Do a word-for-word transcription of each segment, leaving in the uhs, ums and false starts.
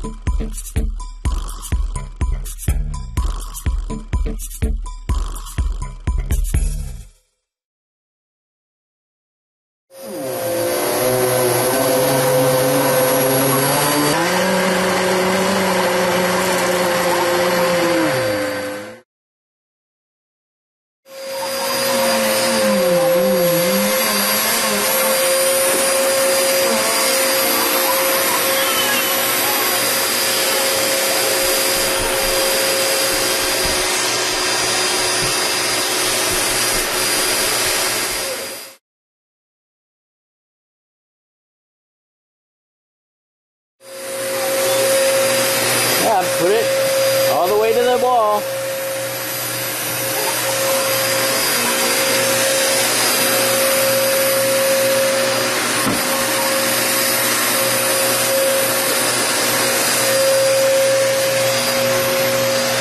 Put it all the way to the wall.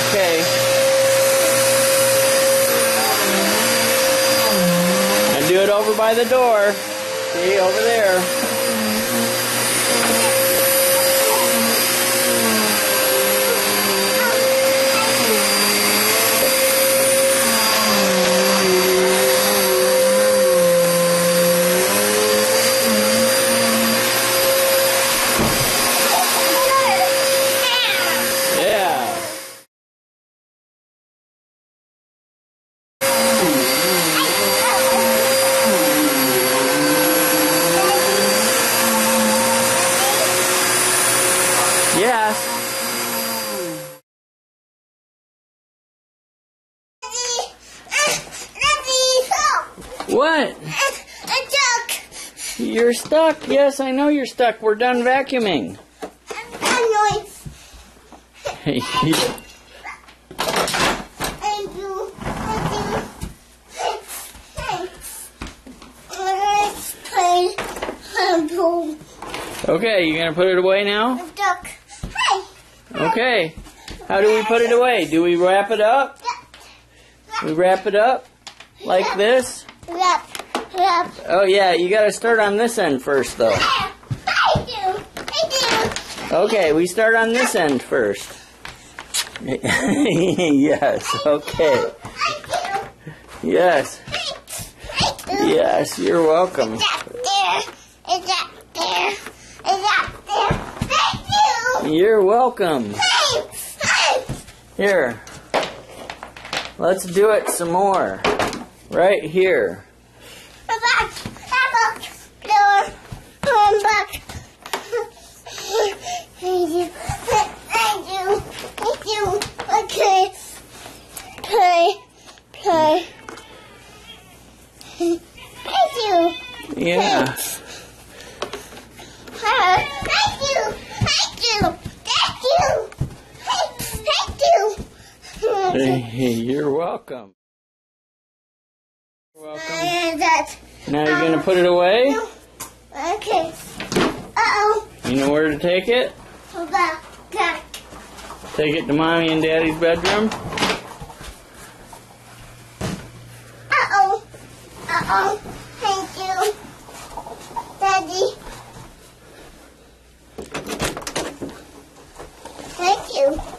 Okay. And do it over by the door. See, over there. Yes. What? I'm stuck. You're stuck. Yes, I know you're stuck. We're done vacuuming. I'm done noise. Okay, you're gonna put it away now? I'm stuck. Okay, how do we put it away? Do we wrap it up? We wrap it up like this? Wrap, wrap. Oh yeah, you gotta start on this end first though. Okay, we start on this end first. Yes, okay. Yes. Yes, you're welcome. It's up there. It's up there. It's up there. You're welcome. Here. Let's do it some more. Right here. Yeah. You're welcome. You're welcome. Now you're going to put it away? Okay. Uh-oh. You know where to take it? Take it to Mommy and Daddy's bedroom? Uh-oh. Uh-oh. Thank you. Daddy. Thank you.